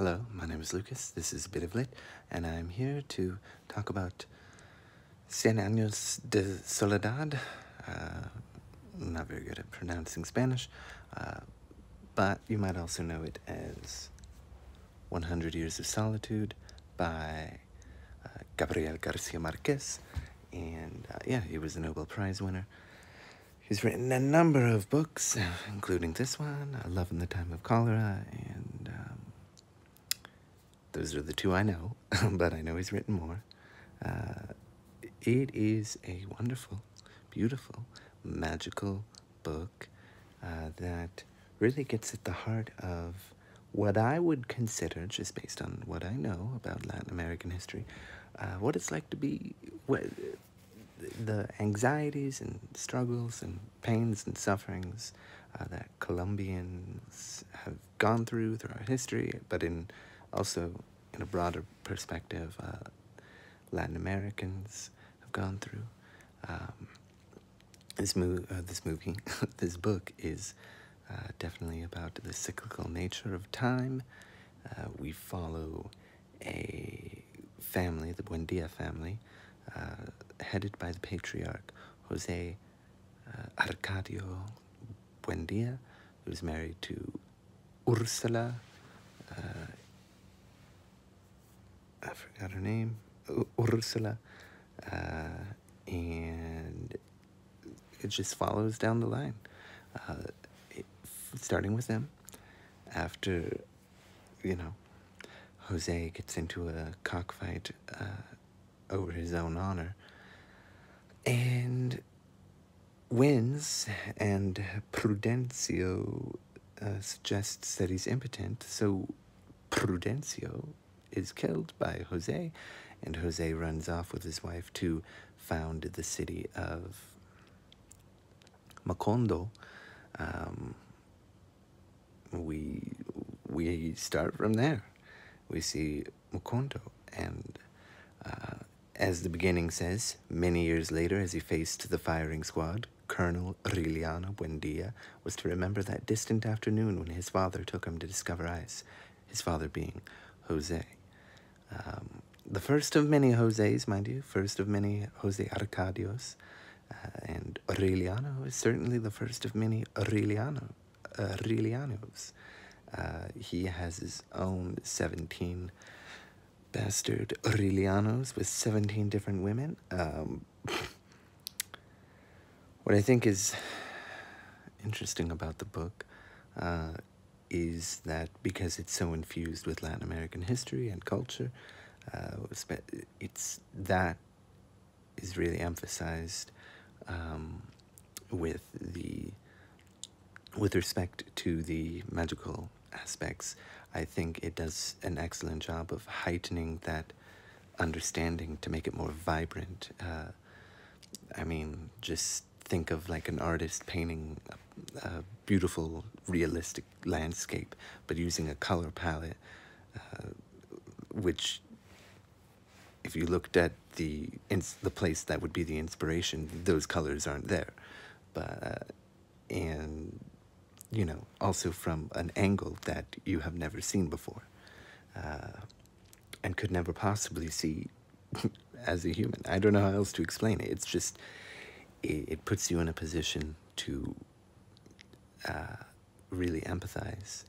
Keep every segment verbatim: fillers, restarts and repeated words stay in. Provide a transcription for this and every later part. Hello, my name is Lucas, this is Bit of Lit, and I'm here to talk about Cien Años de Soledad. Uh, I'm not very good at pronouncing Spanish, uh, but you might also know it as one hundred Years of Solitude by uh, Gabriel Garcia Marquez, and uh, yeah, he was a Nobel Prize winner. He's written a number of books, including this one, Love in the Time of Cholera, and um, those are the two I know, but I know he's written more. Uh, it is a wonderful, beautiful, magical book uh, that really gets at the heart of what I would consider, just based on what I know about Latin American history, uh, what it's like to be, what, the anxieties and struggles and pains and sufferings uh, that Colombians have gone through throughout history, but in also, in a broader perspective, uh, Latin Americans have gone through. Um, this, mo uh, this movie, this book is uh, definitely about the cyclical nature of time. Uh, we follow a family, the Buendia family, uh, headed by the patriarch, Jose uh, Arcadio Buendia, who was married to Ursula, uh, I forgot her name, Ursula, uh, and it just follows down the line, uh, it, starting with them. After, you know, Jose gets into a cockfight uh, over his own honor and wins, and Prudencio uh, suggests that he's impotent, so Prudencio is killed by Jose, and Jose runs off with his wife to found the city of Macondo. Um, we we start from there. We see Macondo, and uh, as the beginning says, many years later, as he faced the firing squad, Colonel Aureliano Buendia was to remember that distant afternoon when his father took him to discover ice, his father being Jose. Um, the first of many Joses, mind you, first of many Jose Arcadios, uh, and Aureliano is certainly the first of many Aureliano, Aurelianos. Uh, he has his own seventeen bastard Aurelianos with seventeen different women. Um, what I think is interesting about the book uh, is that because it's so infused with Latin American history and culture, uh, it's that is really emphasized um, with the with respect to the magical aspects. I think it does an excellent job of heightening that understanding to make it more vibrant. Uh, I mean, just think of like an artist painting a, a beautiful, realistic landscape, but using a color palette, uh, which, if you looked at the ins the place that would be the inspiration, those colors aren't there. But uh, and you know, also from an angle that you have never seen before, uh, and could never possibly see as a human. I don't know how else to explain it. It's just. It puts you in a position to uh, really empathize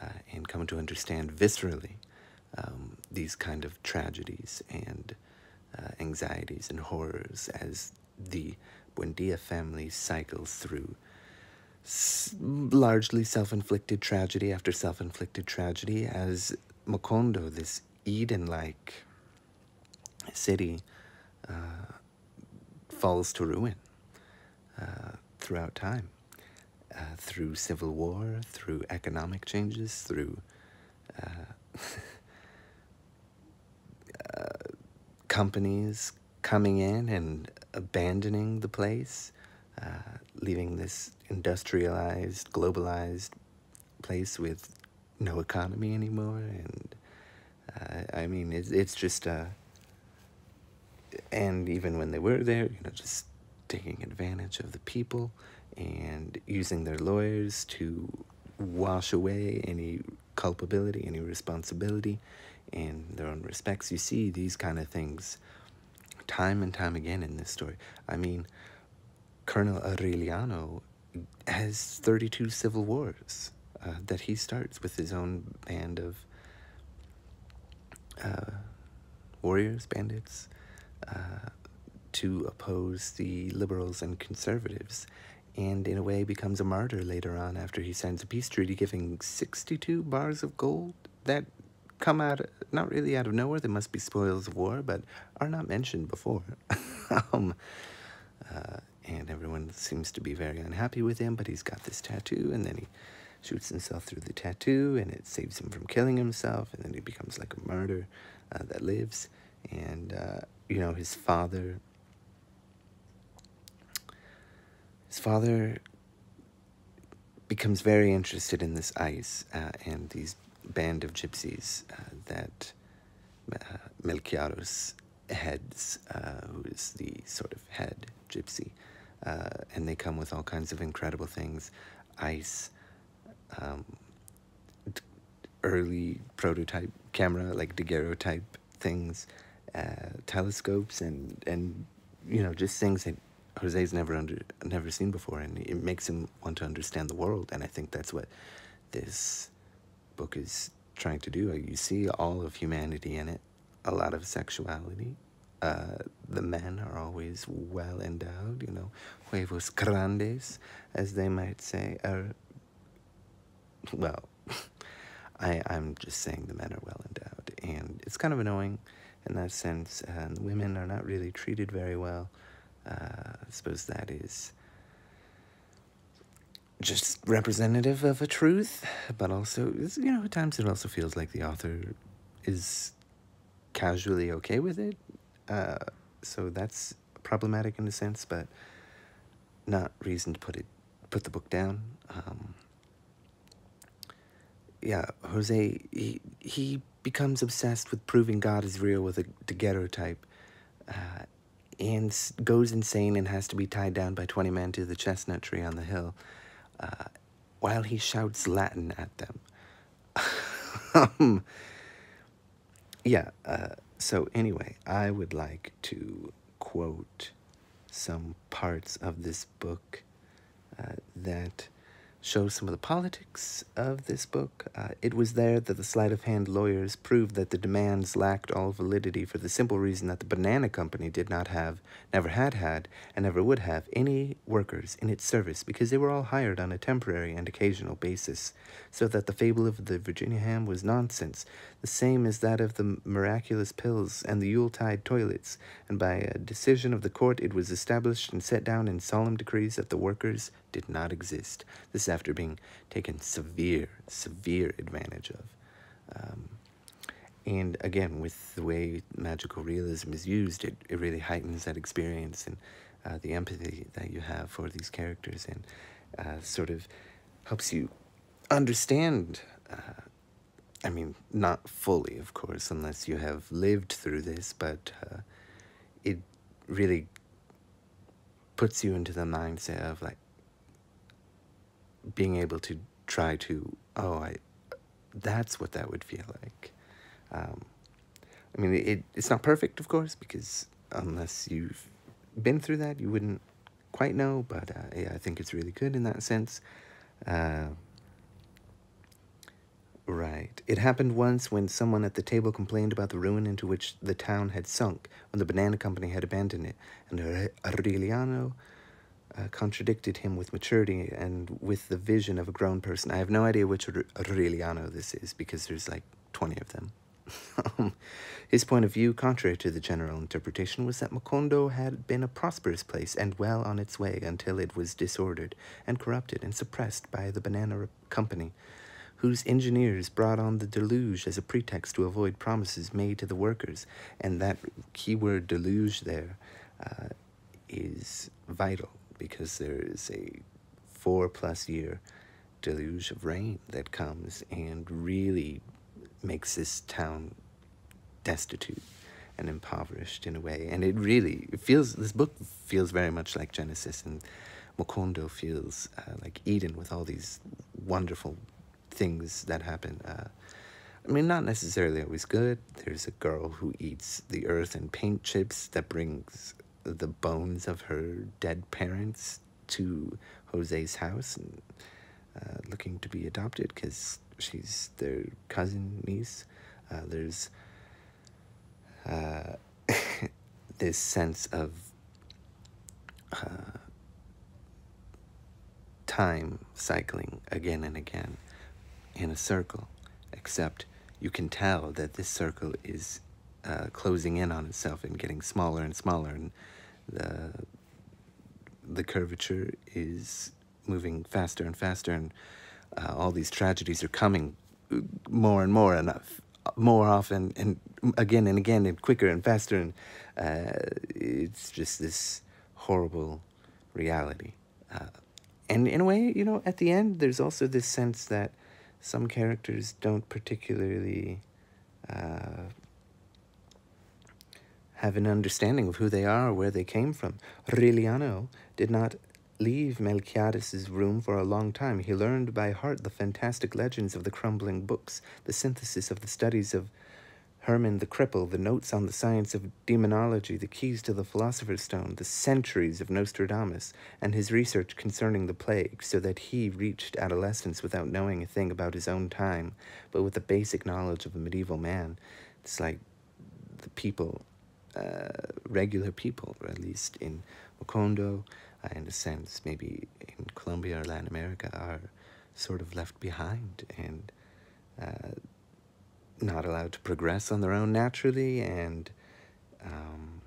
uh, and come to understand viscerally um, these kind of tragedies and uh, anxieties and horrors as the Buendia family cycles through s largely self-inflicted tragedy after self-inflicted tragedy, as Macondo, this Eden-like city, uh, falls to ruin. Uh, throughout time, uh, through civil war, through economic changes, through uh, uh, companies coming in and abandoning the place, uh, leaving this industrialized, globalized place with no economy anymore. And uh, I mean, it's, it's just, uh, and even when they were there, you know, just taking advantage of the people and using their lawyers to wash away any culpability and irresponsibility in their own respects. You see these kind of things time and time again in this story. I mean, Colonel Aureliano has thirty-two civil wars uh, that he starts with his own band of uh, warriors, bandits, uh, to oppose the liberals and conservatives, and in a way becomes a martyr later on after he signs a peace treaty giving sixty-two bars of gold that come out, not really out of nowhere, they must be spoils of war, but are not mentioned before. um, uh, and everyone seems to be very unhappy with him, but he's got this tattoo, and then he shoots himself through the tattoo, and it saves him from killing himself, and then he becomes like a martyr uh, that lives, and, uh, you know, his father... His father becomes very interested in this ice uh, and these band of gypsies uh, that uh, Melquíades heads, uh, who is the sort of head gypsy, uh, and they come with all kinds of incredible things, ice, um, early prototype camera, like daguerreotype things, uh, telescopes, and, and, you know, just things that Jose's never under, never seen before, and it makes him want to understand the world, and I think that's what this book is trying to do. You see all of humanity in it, a lot of sexuality. Uh, the men are always well endowed, you know, huevos grandes, as they might say. Or, well, I, I'm just saying the men are well endowed, and it's kind of annoying in that sense, and women are not really treated very well. Uh, I suppose that is just representative of a truth, but also, you know, at times it also feels like the author is casually okay with it, uh, so that's problematic in a sense, but not reason to put it, put the book down. Um, yeah, Jose, he, he becomes obsessed with proving God is real with a daguerreotype, uh, and goes insane and has to be tied down by twenty men to the chestnut tree on the hill, uh, while he shouts Latin at them. um, yeah, uh, so anyway, I would like to quote some parts of this book uh, that show some of the politics of this book. Uh, it was there that the sleight-of-hand lawyers proved that the demands lacked all validity for the simple reason that the banana company did not have, never had had, and never would have any workers in its service because they were all hired on a temporary and occasional basis, so that the fable of the Virginia ham was nonsense, the same as that of the miraculous pills and the Yuletide toilets, and by a decision of the court it was established and set down in solemn decrees that the workers did not exist. This after being taken severe, severe advantage of. Um, and again, with the way magical realism is used, it, it really heightens that experience and uh, the empathy that you have for these characters, and uh, sort of helps you understand. Uh, I mean, not fully, of course, unless you have lived through this, but uh, it really puts you into the mindset of, like, being able to try to, oh, I, that's what that would feel like. Um, I mean, it it's not perfect, of course, because unless you've been through that, you wouldn't quite know, but uh, yeah, I think it's really good in that sense. Uh, right. It happened once when someone at the table complained about the ruin into which the town had sunk, when the banana company had abandoned it, and Aureliano... Uh, contradicted him with maturity and with the vision of a grown person. I have no idea which Aureliano this is, because there's like twenty of them. um, his point of view, contrary to the general interpretation, was that Macondo had been a prosperous place and well on its way until it was disordered and corrupted and suppressed by the banana company, whose engineers brought on the deluge as a pretext to avoid promises made to the workers. And that keyword deluge there uh, is vital, because there is a four-plus-year deluge of rain that comes and really makes this town destitute and impoverished in a way. And it really it feels, this book feels very much like Genesis, and Macondo feels uh, like Eden with all these wonderful things that happen. Uh, I mean, not necessarily always good. There's a girl who eats the earth and paint chips that brings the bones of her dead parents to Jose's house, and, uh, looking to be adopted because she's their cousin niece. Uh, there's uh, this sense of uh, time cycling again and again in a circle, except you can tell that this circle is uh, closing in on itself and getting smaller and smaller, and the the curvature is moving faster and faster, and uh, all these tragedies are coming more and more and more often and again and again and quicker and faster, and uh, it's just this horrible reality. Uh, and in a way, you know, at the end, there's also this sense that some characters don't particularly uh, have an understanding of who they are or where they came from. Aureliano did not leave Melquiades' room for a long time. He learned by heart the fantastic legends of the crumbling books, the synthesis of the studies of Herman the Cripple, the notes on the science of demonology, the keys to the Philosopher's Stone, the centuries of Nostradamus, and his research concerning the plague, so that he reached adolescence without knowing a thing about his own time, but with the basic knowledge of a medieval man. It's like the people, uh, regular people, or at least in Macondo, uh, in a sense, maybe in Colombia or Latin America, are sort of left behind and uh, not allowed to progress on their own naturally, and um,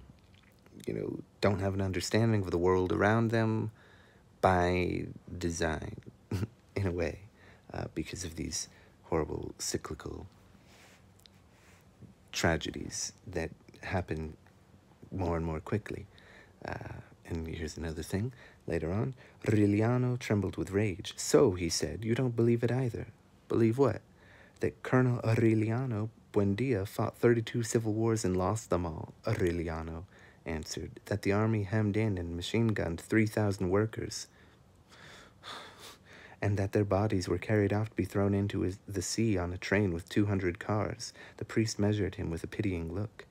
you know, don't have an understanding of the world around them by design, in a way, uh, because of these horrible cyclical tragedies that happen more and more quickly. Uh, and here's another thing later on. Aureliano trembled with rage. So, he said, you don't believe it either. Believe what? That Colonel Aureliano Buendia fought thirty-two civil wars and lost them all. Aureliano answered that the army hemmed in and machine-gunned three thousand workers, and that their bodies were carried off to be thrown into the sea on a train with two hundred cars. The priest measured him with a pitying look.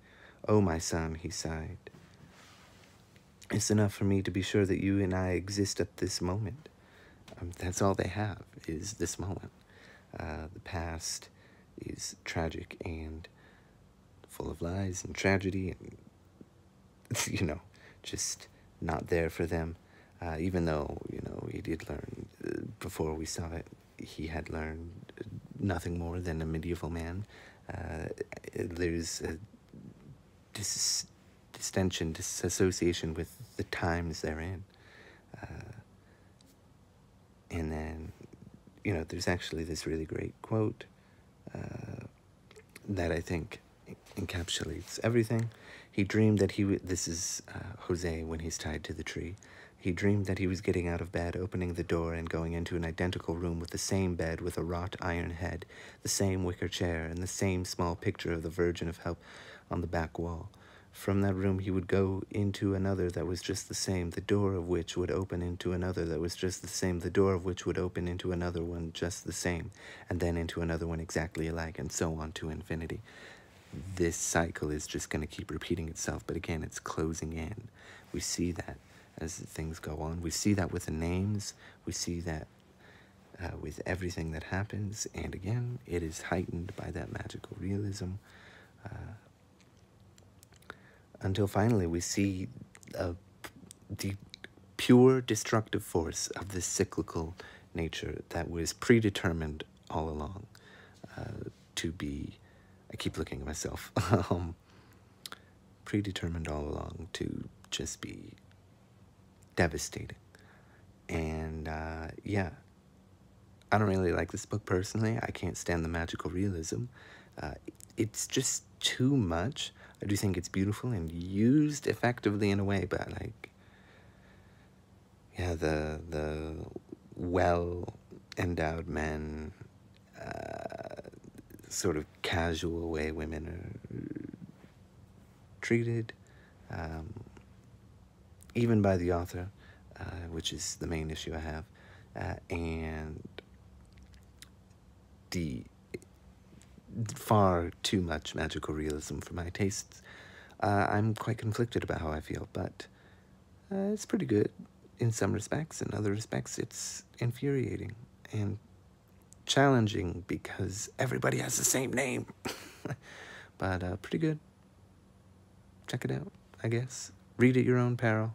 Oh, my son, he sighed. It's enough for me to be sure that you and I exist at this moment. Um, that's all they have, is this moment. Uh, the past is tragic and full of lies and tragedy, and, you know, just not there for them. Uh, even though, you know, he did learn, uh, before we saw it, he had learned nothing more than a medieval man. Uh, there's a dis distension, disassociation with the times they're in. Uh, and then, you know, there's actually this really great quote uh, that I think encapsulates everything. He dreamed that he w this is uh, Jose when he's tied to the tree. He dreamed that he was getting out of bed, opening the door, and going into an identical room with the same bed with a wrought iron head, the same wicker chair, and the same small picture of the Virgin of Help on the back wall. From that room he would go into another that was just the same, the door of which would open into another that was just the same, the door of which would open into another one just the same, and then into another one exactly alike, and so on to infinity. This cycle is just going to keep repeating itself, but again, it's closing in. We see that as things go on. We see that with the names. We see that uh, with everything that happens, and again, it is heightened by that magical realism. Uh, Until finally we see uh, the pure destructive force of this cyclical nature that was predetermined all along uh, to be, I keep looking at myself, um, predetermined all along to just be devastating. And uh, yeah, I don't really like this book personally. I can't stand the magical realism. Uh, it's just too much. I do think it's beautiful and used effectively in a way, but like, yeah, the the well-endowed men, uh, sort of casual way women are treated, um, even by the author, uh, which is the main issue I have, uh, and the far too much magical realism for my tastes. Uh, I'm quite conflicted about how I feel, but uh, it's pretty good in some respects. In other respects, it's infuriating and challenging because everybody has the same name. But uh, pretty good. Check it out, I guess. Read at your own peril.